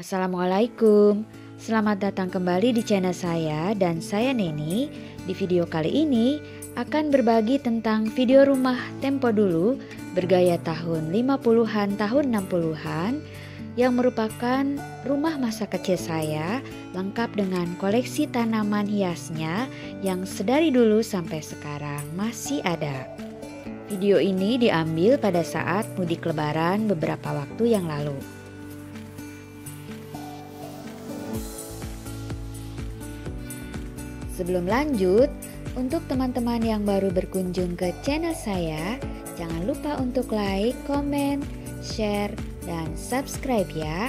Assalamualaikum, selamat datang kembali di channel saya dan saya Neni. Di video kali ini akan berbagi tentang video rumah tempo dulu bergaya tahun 50-an tahun 60-an yang merupakan rumah masa kecil saya, lengkap dengan koleksi tanaman hiasnya yang sedari dulu sampai sekarang masih ada. Video ini diambil pada saat mudik lebaran beberapa waktu yang lalu. Sebelum lanjut, untuk teman-teman yang baru berkunjung ke channel saya, jangan lupa untuk like, komen, share, dan subscribe ya.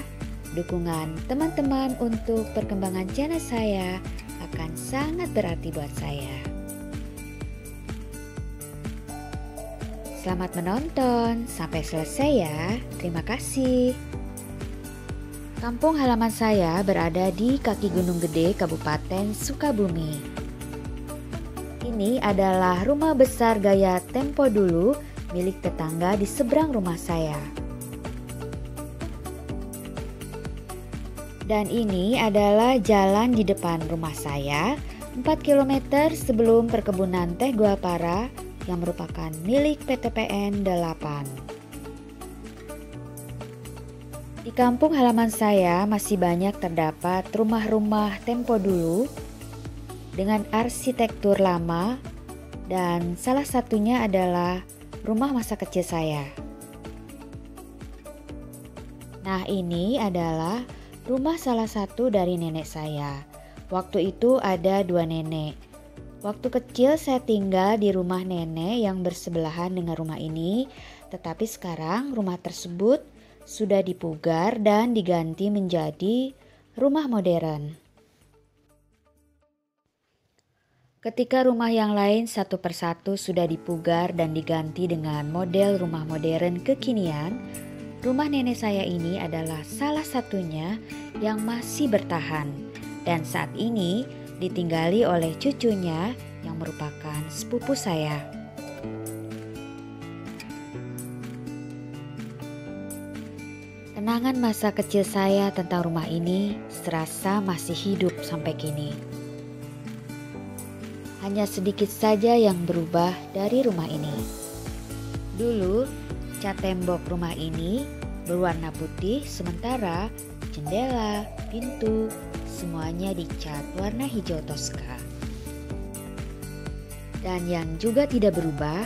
Dukungan teman-teman untuk perkembangan channel saya akan sangat berarti buat saya. Selamat menonton, sampai selesai ya. Terima kasih. Kampung halaman saya berada di kaki Gunung Gede, Kabupaten Sukabumi. Ini adalah rumah besar gaya tempo dulu milik tetangga di seberang rumah saya. Dan ini adalah jalan di depan rumah saya, 4 km sebelum perkebunan Teh Gua Parah yang merupakan milik PTPN 8. Di kampung halaman saya masih banyak terdapat rumah-rumah tempo dulu dengan arsitektur lama, dan salah satunya adalah rumah masa kecil saya. Nah, ini adalah rumah salah satu dari nenek saya. Waktu itu ada dua nenek. Waktu kecil saya tinggal di rumah nenek yang bersebelahan dengan rumah ini, tetapi sekarang rumah tersebut sudah dipugar dan diganti menjadi rumah modern. Ketika rumah yang lain satu persatu sudah dipugar dan diganti dengan model rumah modern kekinian, rumah nenek saya ini adalah salah satunya yang masih bertahan dan saat ini ditinggali oleh cucunya yang merupakan sepupu saya. Kenangan masa kecil saya tentang rumah ini serasa masih hidup sampai kini. Hanya sedikit saja yang berubah dari rumah ini. Dulu, cat tembok rumah ini berwarna putih, sementara jendela, pintu, semuanya dicat warna hijau toska. Dan yang juga tidak berubah,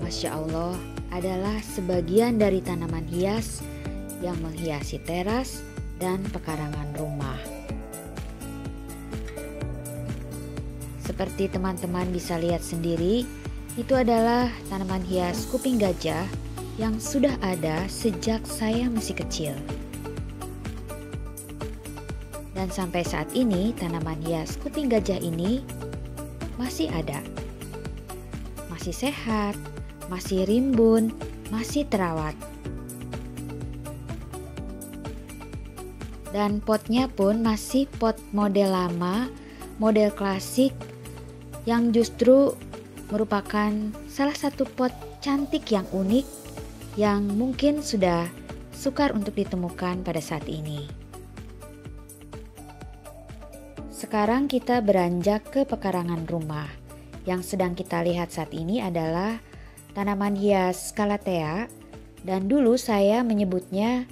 Masya Allah, adalah sebagian dari tanaman hias yang menghiasi teras dan pekarangan rumah. Seperti teman-teman bisa lihat sendiri, itu adalah tanaman hias kuping gajah yang sudah ada sejak saya masih kecil. Dan sampai saat ini tanaman hias kuping gajah ini masih ada. Masih sehat, masih rimbun, masih terawat. Dan potnya pun masih pot model lama, model klasik, yang justru merupakan salah satu pot cantik yang unik yang mungkin sudah sukar untuk ditemukan pada saat ini. Sekarang kita beranjak ke pekarangan rumah. Yang sedang kita lihat saat ini adalah tanaman hias calathea, dan dulu saya menyebutnya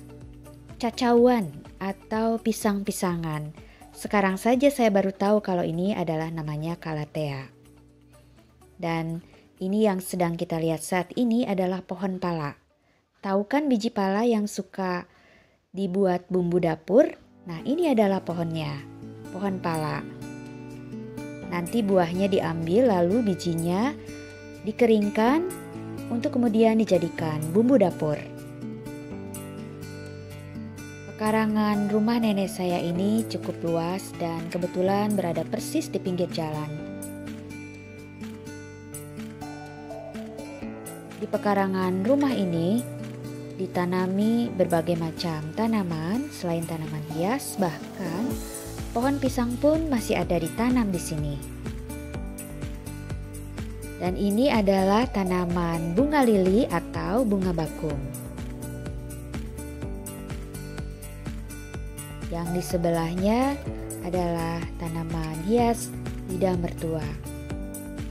cacauan atau pisang-pisangan. Sekarang saja saya baru tahu kalau ini adalah namanya calathea. Dan ini yang sedang kita lihat saat ini adalah pohon pala. Tahu kan biji pala yang suka dibuat bumbu dapur? Nah, ini adalah pohonnya, pohon pala. Nanti buahnya diambil lalu bijinya dikeringkan untuk kemudian dijadikan bumbu dapur. Pekarangan rumah nenek saya ini cukup luas dan kebetulan berada persis di pinggir jalan. Di pekarangan rumah ini ditanami berbagai macam tanaman, selain tanaman hias, bahkan pohon pisang pun masih ada ditanam di sini. Dan ini adalah tanaman bunga lili atau bunga bakung. Yang di sebelahnya adalah tanaman hias lidah mertua.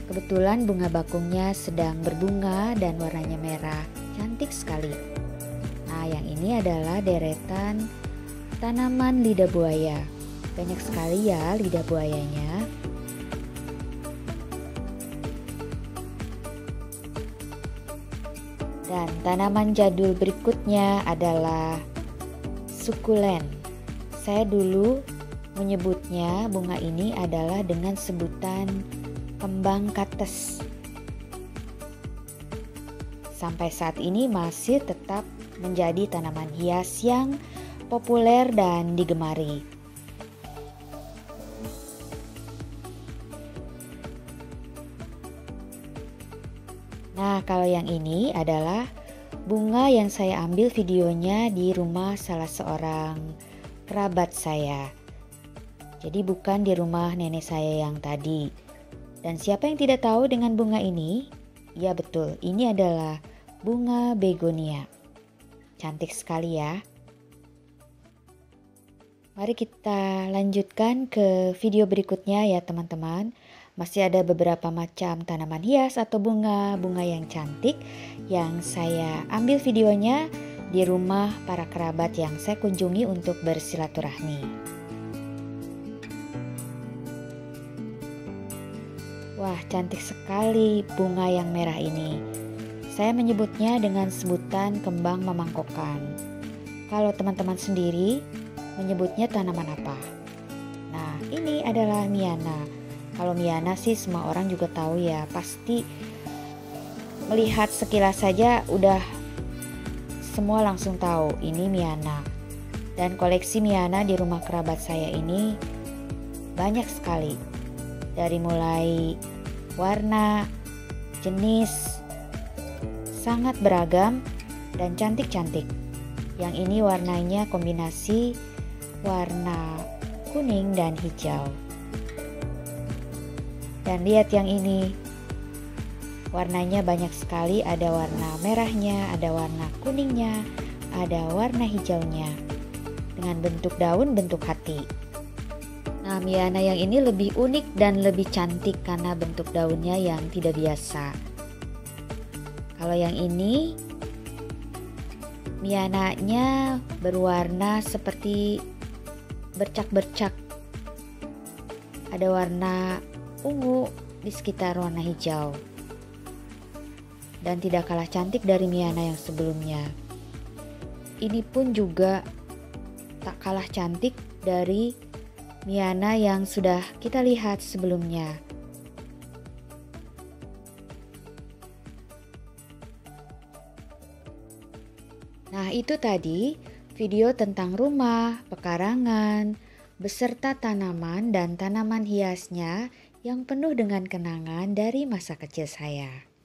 Kebetulan bunga bakungnya sedang berbunga dan warnanya merah, cantik sekali. Nah, yang ini adalah deretan tanaman lidah buaya. Banyak sekali ya lidah buayanya. Dan tanaman jadul berikutnya adalah succulent. Saya dulu menyebutnya, bunga ini adalah dengan sebutan kembang kates. Sampai saat ini masih tetap menjadi tanaman hias yang populer dan digemari. Nah, kalau yang ini adalah bunga yang saya ambil videonya di rumah salah seorang kerabat saya. Jadi bukan di rumah nenek saya yang tadi. Dan siapa yang tidak tahu dengan bunga ini? Ya betul, ini adalah bunga begonia. Cantik sekali ya. Mari kita lanjutkan ke video berikutnya ya teman-teman. Masih ada beberapa macam tanaman hias atau bunga-bunga yang cantik yang saya ambil videonya di rumah para kerabat yang saya kunjungi untuk bersilaturahmi. Wah, cantik sekali bunga yang merah ini. Saya menyebutnya dengan sebutan kembang memangkokan. Kalau teman-teman sendiri menyebutnya tanaman apa? Nah, ini adalah miana. Kalau miana sih semua orang juga tahu ya, pasti melihat sekilas saja udah semua langsung tahu ini miana. Dan koleksi miana di rumah kerabat saya ini banyak sekali. Dari mulai warna, jenis, sangat beragam dan cantik-cantik. Yang ini warnanya kombinasi warna kuning dan hijau. Dan lihat yang ini, warnanya banyak sekali, ada warna merahnya, ada warna kuningnya, ada warna hijaunya. Dengan bentuk daun, bentuk hati. Nah, miana yang ini lebih unik dan lebih cantik karena bentuk daunnya yang tidak biasa. Kalau yang ini, miananya berwarna seperti bercak-bercak. Ada warna ungu di sekitar warna hijau, dan tidak kalah cantik dari miana yang sebelumnya. Ini pun juga tak kalah cantik dari miana yang sudah kita lihat sebelumnya. Nah, itu tadi video tentang rumah, pekarangan, beserta tanaman dan tanaman hiasnya yang penuh dengan kenangan dari masa kecil saya.